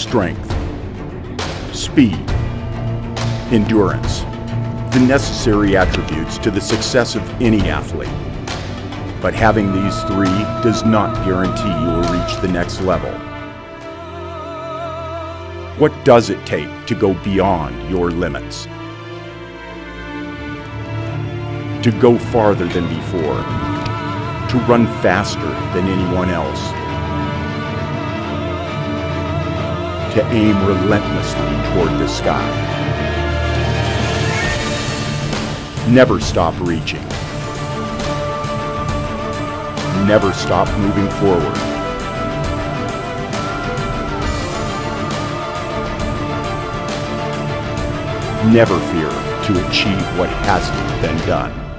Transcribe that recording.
strength, speed, endurance, the necessary attributes to the success of any athlete. But having these three does not guarantee you will reach the next level. What does it take to go beyond your limits? To go farther than before, to run faster than anyone else, to aim relentlessly toward the sky. Never stop reaching. Never stop moving forward. Never fear to achieve what hasn't been done.